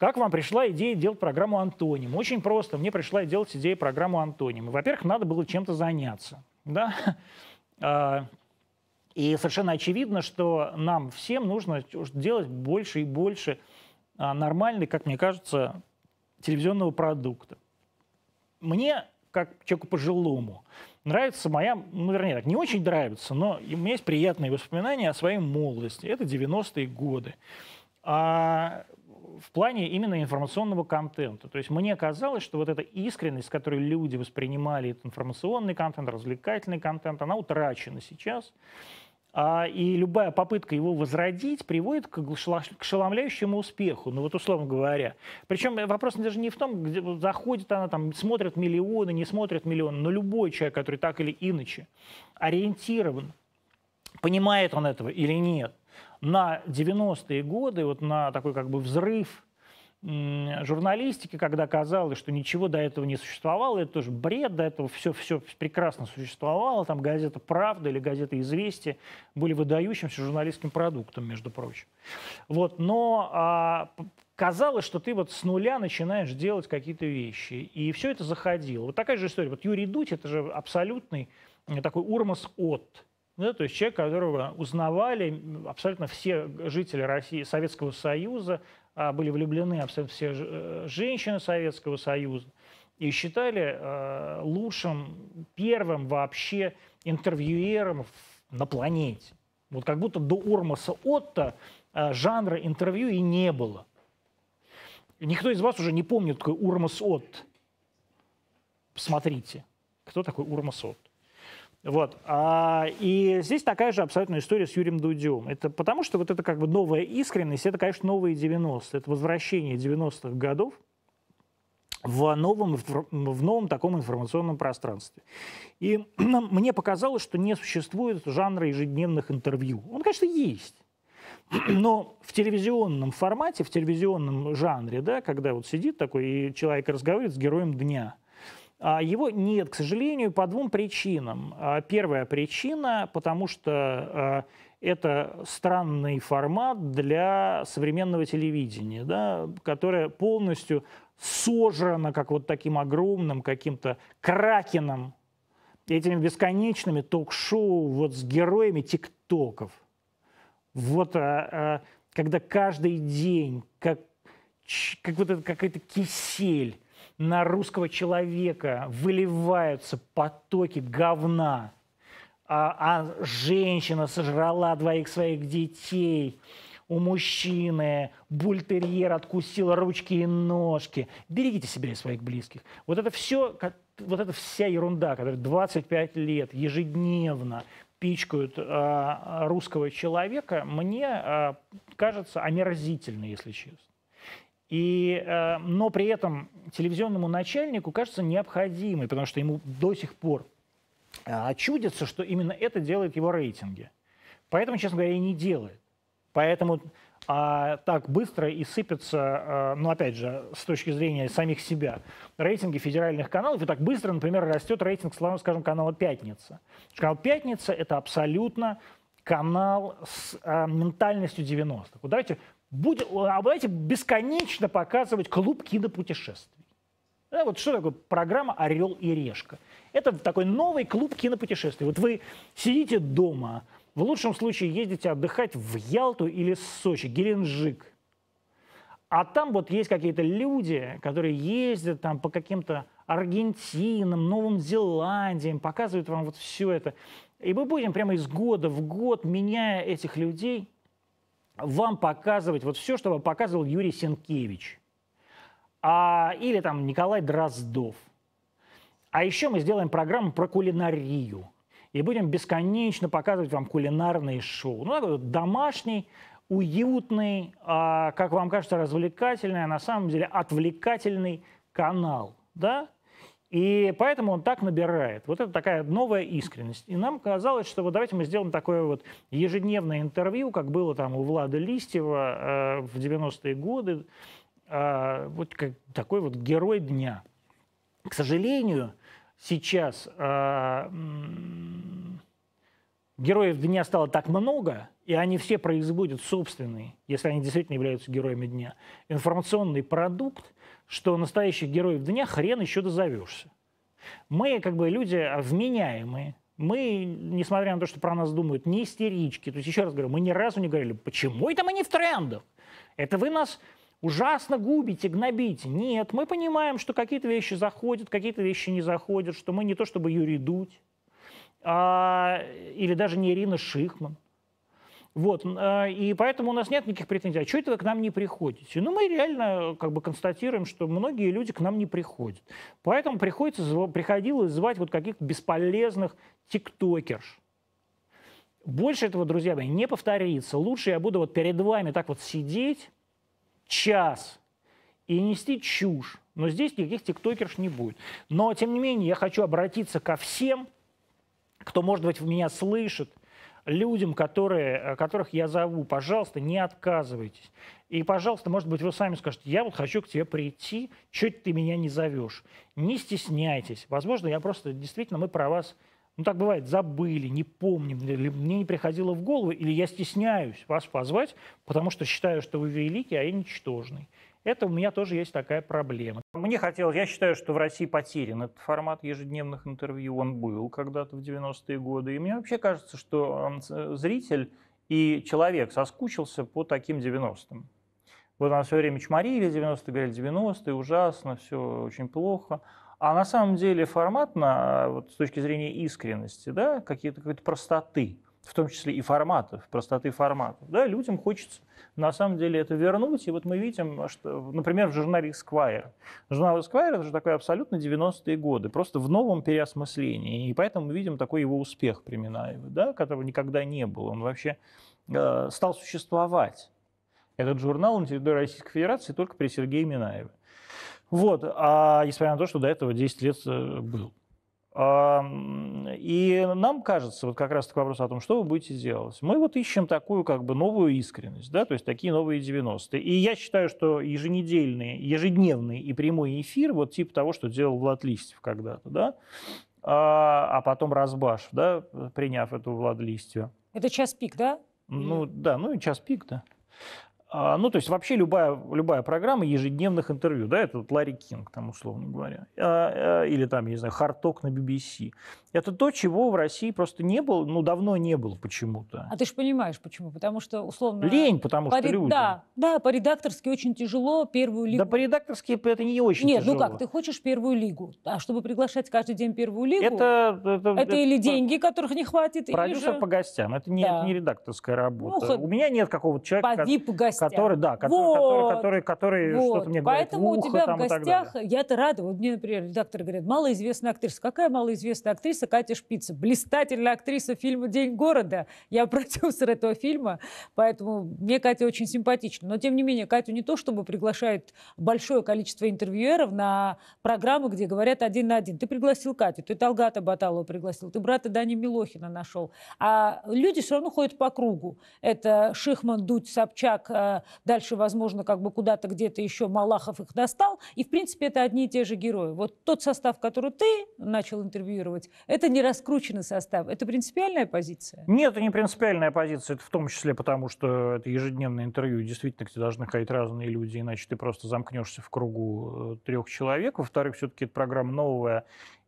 Как вам пришла идея делать программу «Антоним»? Очень просто. Мне пришла делать идея программу «Антоним». Во-первых, надо было чем-то заняться. Да? И совершенно очевидно, что нам всем нужно делать больше и больше нормальной, как мне кажется, телевизионного продукта. Мне, как человеку пожилому, нравится моя, ну, вернее, так, не очень нравится, но у меня есть приятные воспоминания о своей молодости. Это 90-е годы. В плане именно информационного контента. То есть мне казалось, что вот эта искренность, с которой люди воспринимали этот информационный контент, развлекательный контент, она утрачена сейчас. И любая попытка его возродить приводит к ошеломляющему успеху, ну вот условно говоря. Причем вопрос даже не в том, где заходит она, там, смотрит миллионы, не смотрит миллионы, но любой человек, который так или иначе ориентирован, понимает он этого или нет, на 90-е годы, вот на такой как бы взрыв журналистики, когда казалось, что ничего до этого не существовало, это тоже бред, до этого все прекрасно существовало, там газета «Правда» или газета «Известия» были выдающимся журналистским продуктом, между прочим. Вот, но казалось, что ты вот с нуля начинаешь делать какие-то вещи, и все это заходило. Вот такая же история. Вот Юрий Дудь — это же абсолютный такой Урмас Отт. Да, то есть человек, которого узнавали абсолютно все жители России, Советского Союза, были влюблены абсолютно все женщины Советского Союза и считали лучшим, первым вообще интервьюером на планете. Вот как будто до Урмаса Отта жанра интервью и не было. Никто из вас уже не помнит, кто такой Урмас Отт. Посмотрите, кто такой Урмас Отт. Вот. И здесь такая же абсолютная история с Юрием Дудем. Это потому что вот это как бы новая искренность, это, конечно, новые 90-е. Это возвращение 90-х годов в новом таком информационном пространстве. И мне показалось, что не существует жанра ежедневных интервью. Он, конечно, есть. Но в телевизионном формате, в телевизионном жанре, да, когда вот сидит такой и человек разговаривает с героем дня, его нет, к сожалению, по двум причинам. Первая причина, потому что это странный формат для современного телевидения, да, которое полностью сожрано как вот таким огромным каким-то кракеном, этими бесконечными ток-шоу вот с героями тиктоков. Вот когда каждый день как вот это какая-то кисель, на русского человека выливаются потоки говна, а женщина сожрала двоих своих детей, у мужчины бультерьер откусил ручки и ножки. Берегите себя и своих близких. Вот это все, вот эта вся ерунда, которая 25 лет ежедневно пичкают русского человека, мне кажется омерзительной, если честно. Но при этом телевизионному начальнику кажется необходимой, потому что ему до сих пор чудится, что именно это делает его рейтинги. Поэтому, честно говоря, и не делает. Поэтому так быстро и сыпятся, ну опять же, с точки зрения самих себя, рейтинги федеральных каналов. И так быстро, например, растет рейтинг, скажем, канала «Пятница». Канал «Пятница» — это абсолютно канал с ментальностью 90-х. Вот давайте бесконечно показывать клуб кинопутешествий. Да, вот что такое программа «Орел и Решка»? Это такой новый клуб кинопутешествий. Вот вы сидите дома, в лучшем случае ездите отдыхать в Ялту или Сочи, Геленджик. А там вот есть какие-то люди, которые ездят там по каким-то Аргентинам, Новым Зеландиям, показывают вам вот все это. И мы будем прямо из года в год, меняя этих людей, вам показывать вот все, что вам показывал Юрий Сенкевич. Или там Николай Дроздов. А еще мы сделаем программу про кулинарию. И будем бесконечно показывать вам кулинарные шоу. Ну, такой вот домашний, уютный, как вам кажется, развлекательный, а на самом деле отвлекательный канал. Да? И поэтому он так набирает. Вот это такая новая искренность. И нам казалось, что вот давайте мы сделаем такое вот ежедневное интервью, как было там у Влада Листьева в 90-е годы. Вот как такой вот герой дня. К сожалению, сейчас Героев дня стало так много, и они все производят собственный, если они действительно являются героями дня, информационный продукт, что настоящих героев дня хрен еще дозовешься. Мы как бы люди вменяемые, мы, несмотря на то, что про нас думают, не истерички. То есть, еще раз говорю, мы ни разу не говорили, почему это мы не в трендах? Это вы нас ужасно губите, гнобите. Нет, мы понимаем, что какие-то вещи заходят, какие-то вещи не заходят, что мы не то чтобы Юрий Дудь, или даже не Ирина Шихман. Вот. И поэтому у нас нет никаких претензий. А что это вы к нам не приходите? Ну, мы реально как бы констатируем, что многие люди к нам не приходят. Поэтому приходилось звать вот каких-то бесполезных тиктокерш. Больше этого, друзья мои, не повторится. Лучше я буду вот перед вами так вот сидеть час и нести чушь. Но здесь никаких тиктокерш не будет. Но, тем не менее, я хочу обратиться ко всем, кто, может быть, меня слышит, людям, которых я зову, пожалуйста, не отказывайтесь. И, пожалуйста, может быть, вы сами скажете, я вот хочу к тебе прийти, чё ты меня не зовешь. Не стесняйтесь. Возможно, я просто, действительно, мы про вас, ну так бывает, забыли, не помним, мне не приходило в голову, или я стесняюсь вас позвать, потому что считаю, что вы великий, а я ничтожный. Это у меня тоже есть такая проблема. Я считаю, что в России потерян этот формат ежедневных интервью. Он был когда-то в 90-е годы. И мне вообще кажется, что зритель и человек соскучился по таким 90-м. Вот нас все время чморили 90-е, говорили, 90-е, ужасно, все очень плохо. А на самом деле форматно, вот с точки зрения искренности, да, какой-то простоты, в том числе и форматов, простоты форматов. Да, людям хочется на самом деле это вернуть. И вот мы видим, что, например, в журнале «Эсквайр». Журнал «Эсквайр» — это же такое абсолютно 90-е годы, просто в новом переосмыслении. И поэтому мы видим такой его успех при Минаеве, да, которого никогда не было. Он вообще стал существовать. Этот журнал на территории Российской Федерации только при Сергее Минаеве. Вот, а несмотря на то, что до этого 10 лет был. И нам кажется, вот как раз такой вопрос о том, что вы будете делать. Мы вот ищем такую как бы новую искренность, да, то есть такие новые 90-е. И я считаю, что еженедельный, ежедневный и прямой эфир, вот типа того, что делал Влад Листьев когда-то, да, а потом Разбаш, да, приняв этого Влада Листьева. Это час пик, да? Ну да, ну и час пик, да. Ну, то есть вообще любая программа ежедневных интервью, да, это вот Ларри Кинг, там, условно говоря, или там, я не знаю, Hard Talk на BBC. Это то, чего в России просто не было, ну, давно не было почему-то. А ты же понимаешь, почему? Потому что, условно... Лень, потому что люди... Да, да, по-редакторски очень тяжело первую лигу... Да, по-редакторски это не очень тяжело. Нет, ну как, ты хочешь первую лигу, а чтобы приглашать каждый день первую лигу... Это или деньги, которых не хватит, или продюсер по гостям, это не редакторская работа. Ну, у меня нет какого-то человека... Поди по гостям. Который что-то мне говорит. Поэтому у тебя в гостях, я-то рада, вот мне, например, редакторы говорят, малоизвестная актриса. Какая малоизвестная актриса? Катя Шпицы. Блистательная актриса фильма «День города». Я продюсер этого фильма, поэтому мне Катя очень симпатична. Но, тем не менее, Катю не то чтобы приглашают большое количество интервьюеров на программы, где говорят один на один. Ты пригласил Катю, ты Талгата Баталова пригласил, ты брата Дани Милохина нашел. А люди все равно ходят по кругу. Это Шихман, Дудь, Собчак, дальше, возможно, как бы куда-то где-то еще Малахов их достал. И, в принципе, это одни и те же герои. Вот тот состав, который ты начал интервьюировать, это не раскрученный состав. Это принципиальная позиция? Нет, это не принципиальная позиция. Это в том числе потому, что это ежедневное интервью. Действительно, к тебе должны ходить разные люди, иначе ты просто замкнешься в кругу трех человек. Во-вторых, все-таки это программа новая.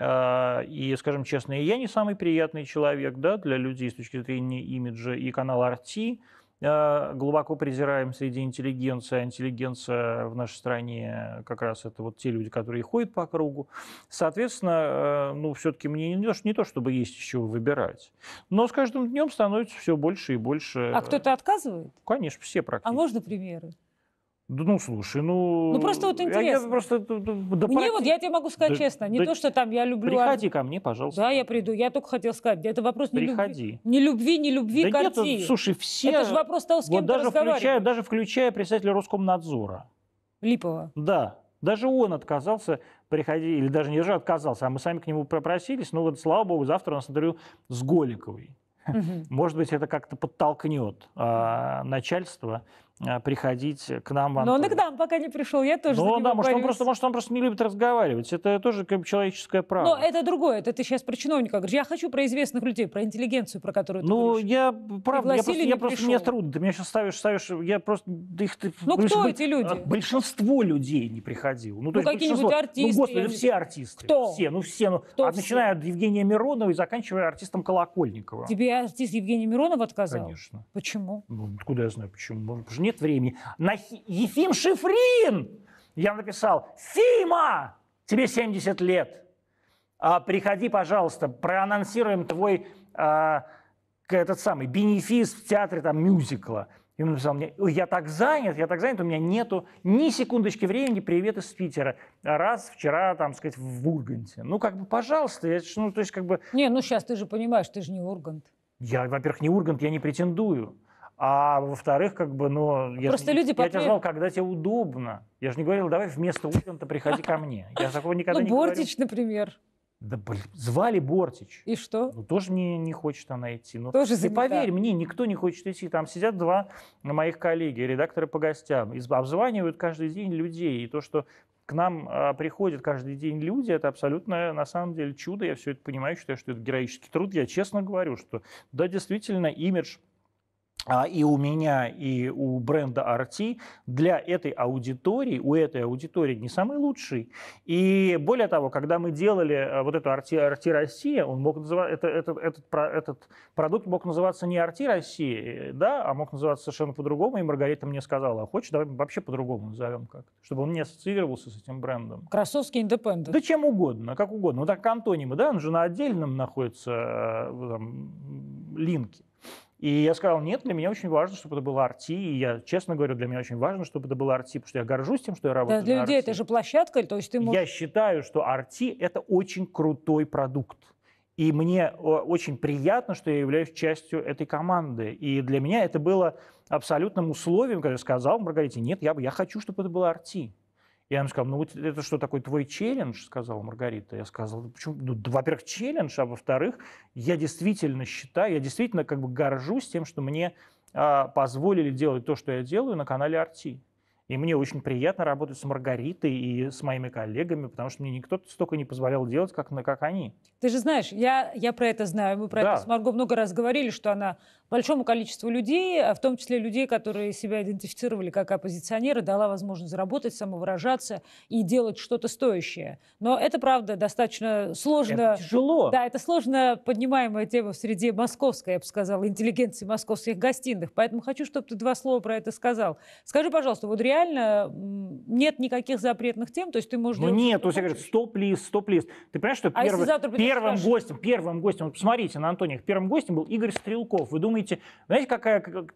И, скажем честно, я не самый приятный человек, да, для людей с точки зрения имиджа. И канал RT глубоко презираем среди интеллигенции. Интеллигенция в нашей стране как раз это вот те люди, которые ходят по кругу. Соответственно, ну, все-таки мне не то, чтобы есть еще выбирать. Но с каждым днем становится все больше и больше. А кто-то отказывает? Конечно, все практически. А можно примеры? Ну, слушай, ну просто вот интересно. Мне вот, я тебе могу сказать честно, не то, что там я люблю... Приходи ко мне, пожалуйста. Да, я приду. Я только хотела сказать, это вопрос не любви к RT. Нет, слушай, все... Это же вопрос того, с кем ты разговариваешь. Даже включая представителя Роскомнадзора. Липова. Да. Даже он отказался приходить, или даже не же отказался, а мы сами к нему попросились. Ну вот, слава богу, завтра у нас интервью с Голиковой. Может быть, это как-то подтолкнет начальство приходить к нам. Но он и к нам пока не пришел, я тоже за него борюсь. Может, он просто не любит разговаривать. Это тоже как бы человеческое право. Но это другое, это ты сейчас про чиновника говоришь. Я хочу про известных людей, про интеллигенцию, про которую ты говоришь. Ну, я, правда, я просто мне трудно. Ты меня сейчас ставишь, я просто... Ну, кто эти люди? Большинство людей не приходило. Ну, какие-нибудь артисты. Ну, господи, все артисты. Кто? Все, ну, все. Начиная от Евгения Миронова и заканчивая артистом Колокольникова. Тебе артист Евгения Миронова отказал? Конечно. Почему? Ну, откуда я знаю, почему? Нет времени. Ефим Шифрин! Я написал: Фима, тебе 70 лет. Приходи, пожалуйста, проанонсируем твой этот самый бенефис в театре там, мюзикла. И он написал мне: я так занят, у меня нету ни секундочки времени, привет из Питера. Раз, вчера, там, сказать, в Урганте. Ну, как бы, пожалуйста. Не, ну сейчас ты же понимаешь, ты же не Ургант. Я, во-первых, не Ургант, я не претендую. А во-вторых, как бы, ну, я тебя знал, когда тебе удобно. Я же не говорил, давай вместо Урганта приходи ко мне. Я такого никогда не говорил. Ну, Бортич, например. Да, блин, звали Бортич. И что? Ну, тоже не хочет она идти. Ну, тоже занята. Ты поверь мне, никто не хочет идти. Там сидят два моих коллеги, редакторы по гостям, обзванивают каждый день людей. И то, что к нам приходят каждый день люди, это абсолютно, на самом деле, чудо. Я все это понимаю, считаю, что это героический труд. Я честно говорю, что, да, действительно, имидж и у меня, и у бренда RT для этой аудитории, у этой аудитории не самый лучший. И более того, когда мы делали вот эту RT Россия, он мог называть, этот продукт мог называться не RT Россия, да, а мог называться совершенно по-другому. И Маргарита мне сказала: а хочешь, давай вообще по-другому назовем как-то, чтобы он не ассоциировался с этим брендом. Красовский индепендент. Да чем угодно, как угодно. Вот так Антоним, да, он же на отдельном находится линке. И я сказал: нет, для меня очень важно, чтобы это было RT. И я, честно говорю, для меня очень важно, чтобы это было RT, потому что я горжусь тем, что я работаю. Да, для людей RT. Это же площадка, то есть ты можешь... Я считаю, что RT — это очень крутой продукт. И мне очень приятно, что я являюсь частью этой команды. И для меня это было абсолютным условием, когда я сказал Маргарите: нет, я хочу, чтобы это было RT. И она сказала: ну вот это что, такой твой челлендж, сказала Маргарита. Я сказал: ну, почему? Ну, во-первых, челлендж, а во-вторых, я действительно считаю, я действительно как бы горжусь тем, что мне позволили делать то, что я делаю на канале RT. И мне очень приятно работать с Маргаритой и с моими коллегами, потому что мне никто столько не позволял делать, как они. Ты же знаешь, я про это знаю. Мы про это с Марго много раз говорили, что она большому количеству людей, в том числе людей, которые себя идентифицировали как оппозиционеры, дала возможность заработать, самовыражаться и делать что-то стоящее. Но это, правда, достаточно сложно. Это тяжело. Да, это сложно поднимаемая тема в среде московской, я бы сказала, интеллигенции московских гостиных. Поэтому хочу, чтобы ты два слова про это сказал. Скажи, пожалуйста, вот реально нет никаких запретных тем, то есть ты можешь... Ну нет, то есть я говорю: стоп-лист. Ты понимаешь, что первым гостем, вот посмотрите на Антониях, первым гостем был Игорь Стрелков. Вы думаете, знаете, как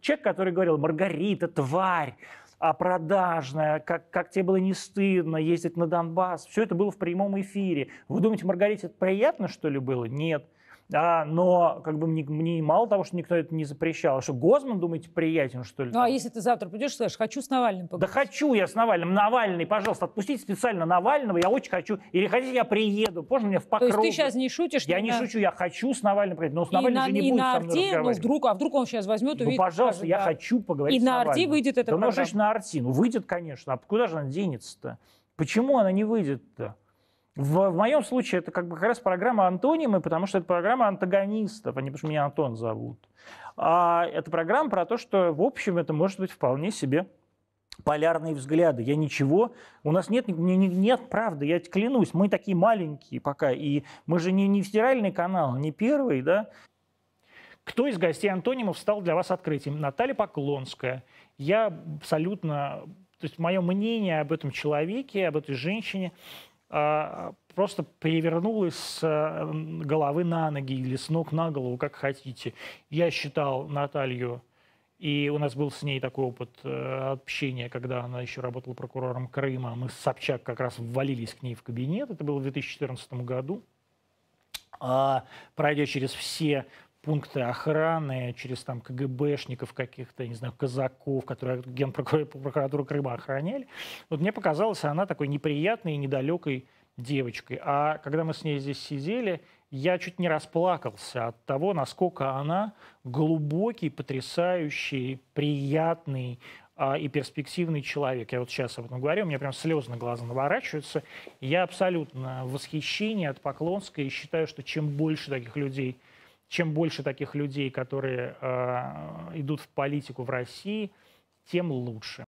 человек, который говорил: Маргарита, тварь, продажная, как тебе было не стыдно ездить на Донбасс. Все это было в прямом эфире. Вы думаете, Маргарите это приятно, что ли, было? Нет. Но как бы мне мало того, что никто это не запрещал. А что, Гозман, думаете, приятен, что ли? Ну, а если ты завтра придешь и скажешь: хочу с Навальным поговорить? Да хочу я с Навальным. Навальный, пожалуйста, отпустите специально Навального. Я очень хочу. Или хотите, я приеду. Можно мне в Покров? То есть ты сейчас не шутишь? Я не шучу. Я хочу с Навальным поговорить. Но с Навальным же не будет со мной разговаривать. А вдруг он сейчас возьмет и увидит? Ну, пожалуйста, я хочу поговорить с Навальным. И на RT выйдет эта программа? Да, ну, что на RT? Ну, выйдет, конечно. А куда же она денется-то? Почему она не выйдет-то? В моем случае это как бы как раз программа «Антонимы», потому что это программа антагонистов, они, потому что меня Антон зовут. А это программа про то, что, в общем, это может быть вполне себе полярные взгляды. Я ничего... У нас нет правды, я клянусь. Мы такие маленькие пока, и мы же не федеральный канал, не первый, да? Кто из гостей «Антонимов» стал для вас открытием? Наталья Поклонская. Я абсолютно... То есть мое мнение об этом человеке, об этой женщине... просто перевернулась с головы на ноги или с ног на голову, как хотите. Я считал Наталью, и у нас был с ней такой опыт общения, когда она еще работала прокурором Крыма. Мы с Собчак как раз ввалились к ней в кабинет. Это было в 2014 году. Пройдя через все пункты охраны, через там КГБшников каких-то, не знаю, казаков, которые Генпрокуратуру Крыма охраняли. Вот мне показалась она такой неприятной и недалекой девочкой. А когда мы с ней здесь сидели, я чуть не расплакался от того, насколько она глубокий, потрясающий, приятный, и перспективный человек. Я вот сейчас об этом говорю, у меня прям слезы на глаза наворачиваются. Я абсолютно в восхищении от Поклонской и считаю, что чем больше таких людей, которые идут в политику в России, тем лучше.